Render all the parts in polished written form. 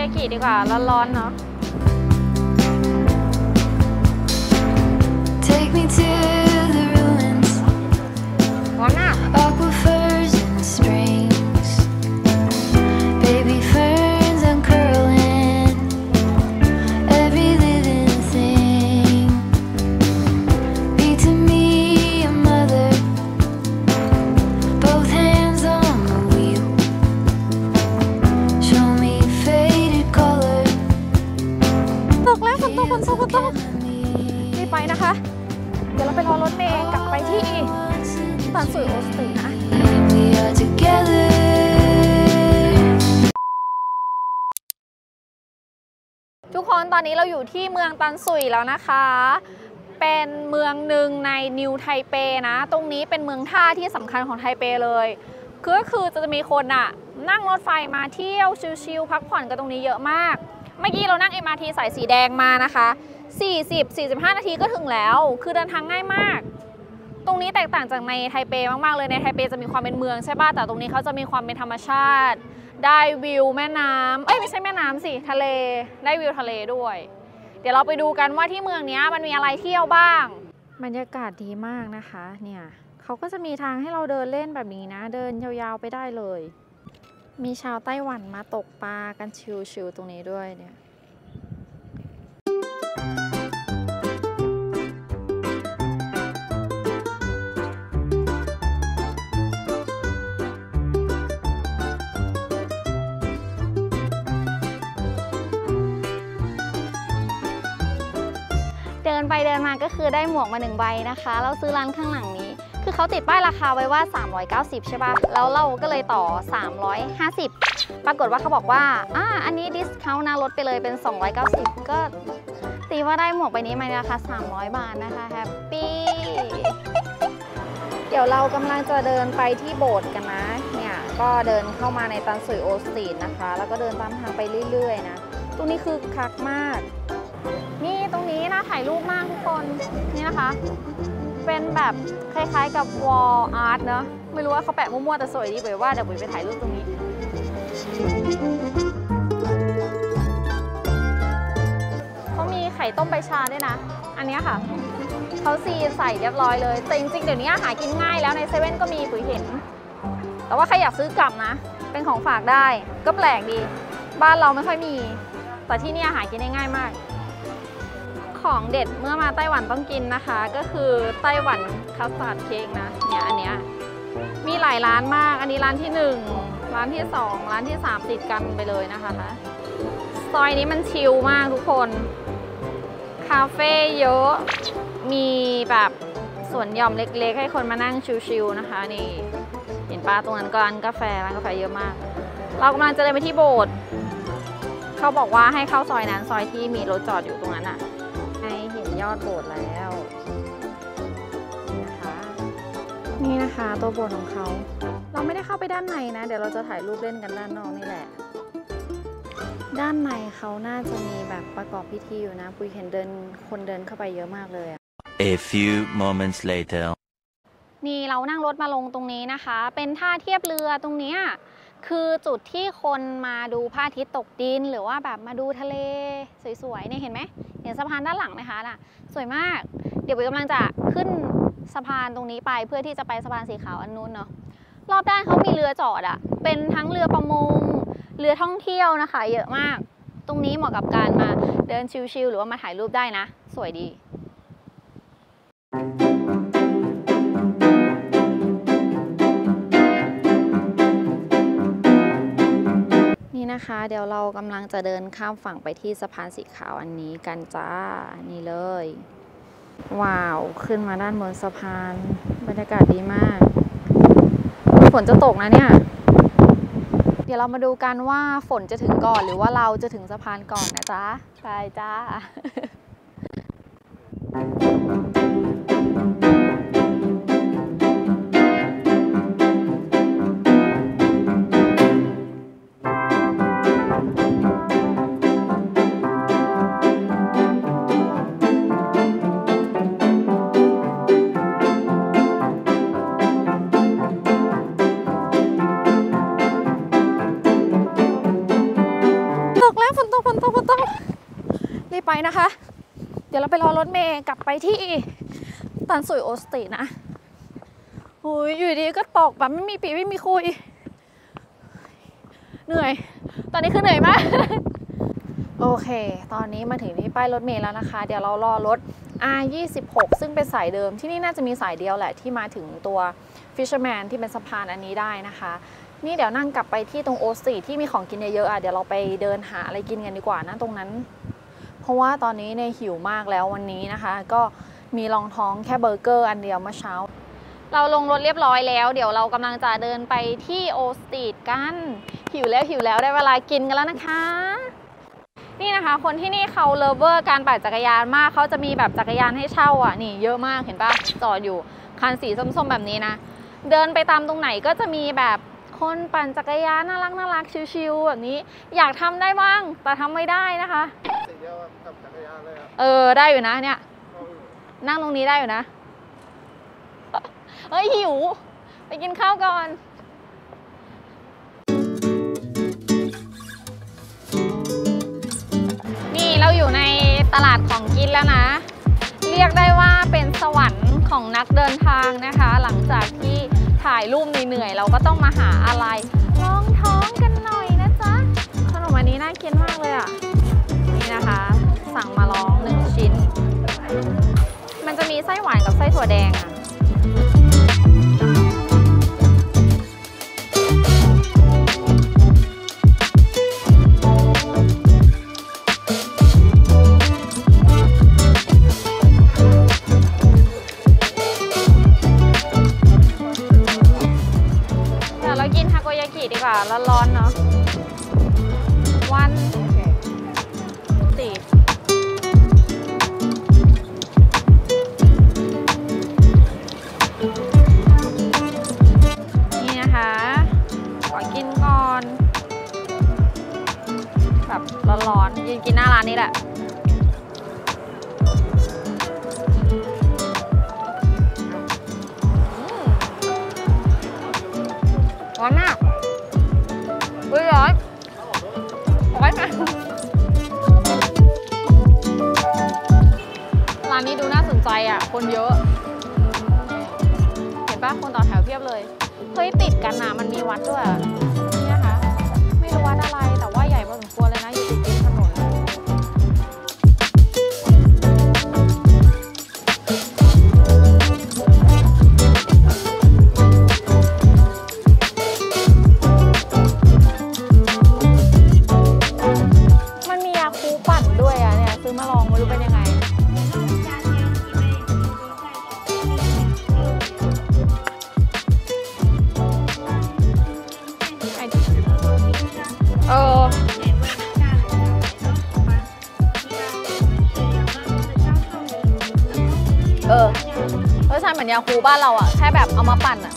ยากิดีกว่าร้อนๆเนาะ Take me to the ruins ร้อนอ่ะ Aquifers and springs Baby ferns uncurling Every living thing Be to me a mother Both hands on the wheel Show me faded color ตกแล้วฝนตกรีบไปนะคะเดี๋ยวเราไปรอรถเมล์กลับไปที่Tamsui Old Street นะ We are together ทุกคนตอนนี้เราอยู่ที่เมืองตันซุยแล้วนะคะเป็นเมืองหนึ่งในนิวไทเปนะตรงนี้เป็นเมืองท่าที่สำคัญของไทเปเลยคือจะมีคนอะนั่งรถไฟมาเที่ยวชิลๆพักผ่อนกันตรงนี้เยอะมากเมื่อกี้เรานั่ง MRT สายสีแดงมานะคะ 40-45 นาทีก็ถึงแล้วคือเดินทางง่ายมากตรงนี้แตกต่างจากในไทเปมากๆเลยในไทเปจะมีความเป็นเมืองใช่ป่ะแต่ตรงนี้เขาจะมีความเป็นธรรมชาติได้วิวแม่น้ำไม่ใช่แม่น้ำสิทะเลได้วิวทะเลด้วยเดี๋ยวเราไปดูกันว่าที่เมืองนี้มันมีอะไรเที่ยวบ้างบรรยากาศดีมากนะคะเนี่ยเขาก็จะมีทางให้เราเดินเล่นแบบนี้นะเดินยาวๆไปได้เลยมีชาวไต้หวันมาตกปลากันชิลๆตรงนี้ด้วยเนี่ยเดินไปเดินมาก็คือได้หมวกมา1ใบนะคะเราซื้อร้านข้างหลังนี้คือเขาติดป้ายราคาไว้ว่า390ใช่ป่ะแล้วเราก็เลยต่อ350ปรากฏว่าเขาบอกว่าอันนี้ดิสเคาท์นะลดไปเลยเป็น290ก็ตีว่าได้หมวกใบนี้มาราคา300บาทนะคะแฮปปี้เดี๋ยวเรากำลังจะเดินไปที่โบสถ์กันนะเนี่ยก็เดินเข้ามาในตันซุยโอสตรีทนะคะแล้วก็เดินตามทางไปเรื่อยๆนะตรงนี้คือคักมากนี่ตรงนี้น่าถ่ายรูปมากทุกคนนี่นะคะเป็นแบบคล้ายๆกับวอลอาร์ตเนอะไม่รู้ว่าเขาแปะมั่วๆแต่สวยดีเลยว่าเดี๋ยวบุ๋ยไปถ่ายรูปตรงนี้เขามีไข่ต้มใบชาด้วยนะอันนี้ค่ะเขาซีใส่เรียบร้อยเลยแต่จริงๆเดี๋ยวนี้หากินง่ายแล้วในเซเว่นก็มีปุ๋ยเห็นแต่ว่าใครอยากซื้อกลับนะเป็นของฝากได้ก็แปลกดีบ้านเราไม่ค่อยมีแต่ที่นี่หากินได้ง่ายมากของเด็ดเมื่อมาไต้หวันต้องกินนะคะก็คือไต้หวันคัสตาร์ดเค้กนะเนี่ยอันเนี้ยมีหลายร้านมากอันนี้ร้านที่1ร้านที่2ร้านที่3ติดกันไปเลยนะคะซอยนี้มันชิลมากทุกคนคาเฟ่เยอะมีแบบสวนหย่อมเล็กๆให้คนมานั่งชิลๆนะคะนี่เห็นป้าตรงนั้นก็ร้านกาแฟเยอะมากเรากำลังจะเดินไปที่โบสถ์เขาบอกว่าให้เข้าซอยนั้นซอยที่มีรถจอดอยู่ตรงนั้นอะยอดโบสถ์แล้วนะคะนี่นะคะตัวโบสถ์ของเขาเราไม่ได้เข้าไปด้านในนะเดี๋ยวเราจะถ่ายรูปเล่นกันด้านนอกนี่แหละด้านในเขาน่าจะมีแบบประกอบพิธีอยู่นะปุยเห็นคนเดินเข้าไปเยอะมากเลยอะ A few moments later นี่เรานั่งรถมาลงตรงนี้นะคะเป็นท่าเทียบเรือตรงเนี้ยคือจุดที่คนมาดูพระอาทิตย์ตกดินหรือว่าแบบมาดูทะเลสวยๆเนี่ยเห็นไหมเห็นสะพานด้านหลังไหมคะน่ะสวยมากเดี๋ยววิวกำลังจะขึ้นสะพานตรงนี้ไปเพื่อที่จะไปสะพานสีขาวอันนู้นเนาะรอบด้านเขามีเรือจอดอะเป็นทั้งเรือประมงเรือท่องเที่ยวนะคะเยอะมากตรงนี้เหมาะกับการมาเดินชิลๆหรือว่ามาถ่ายรูปได้นะสวยดีนะคะเดี๋ยวเรากำลังจะเดินข้ามฝั่งไปที่สะพานสีขาวอันนี้กันจ้านี่เลยว้าวขึ้นมาด้านบนสะพานบรรยากาศดีมากฝนจะตกนะเนี่ยเดี๋ยวเรามาดูกันว่าฝนจะถึงก่อนหรือว่าเราจะถึงสะพานก่อนนะจ๊ะไปจ้า ฝ นะคะเดี๋ยวเราไปรอรถเมย์กลับไปที่ตันสุยโอสตรีทนะหุยอยู่ดีก็ตกแบบไม่มีปีไม่มีคุยเหนื่อยตอนนี้คือเหนื่อยมากโอเคตอนนี้มาถึงที่ป้ายรถเมล์แล้วนะคะเดี๋ยวเรารอรถ R26 ซึ่งเป็นสายเดิมที่นี่น่าจะมีสายเดียวแหละที่มาถึงตัว Fisherman ที่เป็นสะพานอันนี้ได้นะคะนี่เดี๋ยวนั่งกลับไปที่ตรงโอสตรีทที่มีของกินเยอะๆเดี๋ยวเราไปเดินหาอะไรกินกันดีกว่านะตรงนั้นเพราะว่าตอนนี้เนี่ยหิวมากแล้ววันนี้นะคะก็มีรองท้องแค่เบอร์เกอร์อันเดียวเมื่อเช้าเราลงรถเรียบร้อยแล้วเดี๋ยวเรากำลังจะเดินไปที่โอสตรีทกันหิวแล้วหิวแล้วได้เวลากินกันแล้วนะคะนี่นะคะคนที่นี่เขาเลเวอร์การปั่นจักรยานมากเขาจะมีแบบจักรยานให้เช่าอ่ะนี่เยอะมากเห็นปะจอดอยู่คันสีส้มๆแบบนี้นะเดินไปตามตรงไหนก็จะมีแบบคนปั่นจักรยานน่ารักน่ารักชิวๆแบบนี้อยากทำได้บ้างแต่ทำไม่ได้นะคะได้อยู่นะเนี่ยนั่งตรงนี้ได้อยู่นะเฮ้ยหิวไปกินข้าวก่อนนี่เราอยู่ในตลาดของกินแล้วนะเรียกได้ว่าเป็นสวรรค์ของนักเดินทางนะคะหลังจากที่ถ่ายรูปเหนื่อยเราก็ต้องมาหาอะไรรองท้องกันหน่อยนะจ๊ะขนมอันนี้น่ากินมากเลยอ่ะนี่นะคะสั่งมาลอง1 ชิ้นมันจะมีไส้หวานกับไส้ถั่วแดงอ่ะร้อนๆเนาะวันตีนี่นะคะขอกินก่อนแบบร้อนๆยืนกินหน้าร้านนี้แหละร้อนมากร้อยร้อยมาร้านนี้ดูน่าสนใจอ่ะคนเยอะเห็นป่ะคนต่อแถวเพียบเลยเฮ้ยติดกันนะมันมีวัดด้วยนี่นะคะไม่รู้วัดอะไรแต่ว่าใหญ่พอสมควรเลยนะอยู่ติดถนนเหมือนยาคูบ้านเราอ่ะแค่แบบเอามาปั่นอ่ะ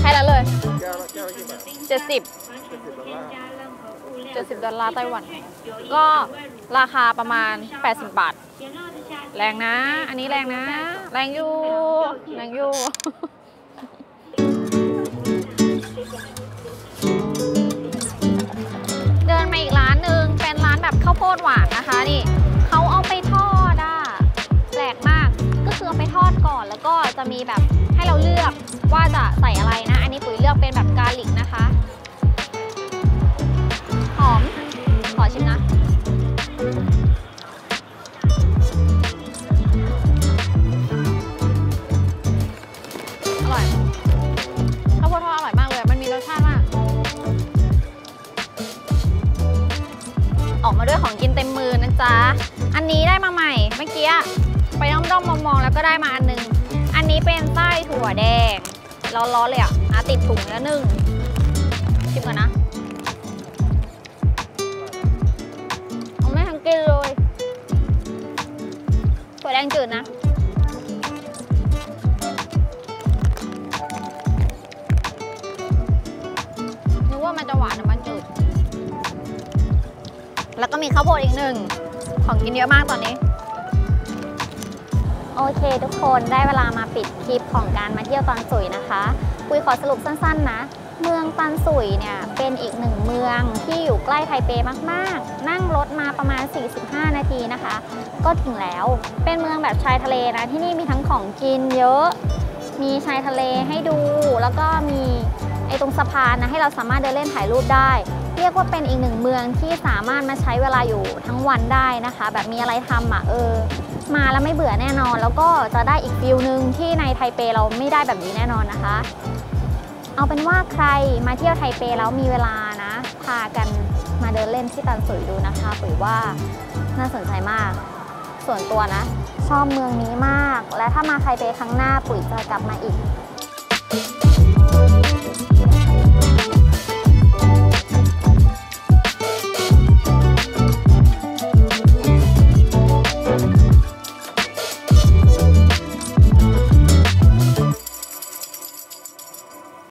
แค่นั้นเลย70 ดอลลาร์ไต้หวันก็ราคาประมาณ80 บาทแรงนะอันนี้แรงนะแรงอยู่แรงอยู่เดินมาอีกร้านหนึ่งเป็นร้านแบบข้าวโพดหวานนะคะนี่เขาเอาไปทอดอ่ะแปลกมากคือเอาไปทอดก่อนแล้วก็จะมีแบบให้เราเลือกว่าจะใส่อะไรนะอันนี้ปุ๋ยเลือกเป็นแบบกาลิกนะคะหอมขอชิมนะอร่อยข้าวโพดทอดอร่อยมากเลยมันมีรสชาติมากออกมาด้วยของกินเต็มมือนะจ๊ะอันนี้ได้มาใหม่เมื่อกี้ไปด้อมๆมองๆแล้วก็ได้มาอันนึงอันนี้เป็นไส้ถั่วแดงร้อนๆเลยอ่ะติดถุงแล้วนึ่งชิมก่อนนะเอาไม่ทันกินเลยถั่วแดงจืดนะนึกว่ามันจะหวานแต่มันจืดแล้วก็มีข้าวโพดอีก1ของกินเยอะมากตอนนี้โอเคทุกคนได้เวลามาปิดคลิปของการมาเที่ยวตันสุยนะคะปุยขอสรุปสั้นๆนะ เมืองตันสุยเนี่ยเป็นอีกหนึ่งเมืองที่อยู่ใกล้ไทเปมากๆนั่งรถมาประมาณ45นาทีนะคะก็ถึงแล้วเป็นเมืองแบบชายทะเลนะที่นี่มีทั้งของกินเยอะมีชายทะเลให้ดูแล้วก็มีตรงสะพานนะให้เราสามารถเดินเล่นถ่ายรูปได้เรียกว่าเป็นอีกหนึ่งเมืองที่สามารถมาใช้เวลาอยู่ทั้งวันได้นะคะแบบมีอะไรทำมาแล้วไม่เบื่อแน่นอนแล้วก็จะได้อีกฟิลนึงที่ในไทเปเราไม่ได้แบบนี้แน่นอนนะคะเอาเป็นว่าใครมาเที่ยวไทเปแล้วมีเวลานะพากันมาเดินเล่นที่ตันสุยดูนะคะปุ๋ยว่าน่าสนใจมากส่วนตัวนะชอบเมืองนี้มากและถ้ามาไทเปครั้งหน้าปุ๋ยจะกลับมาอีก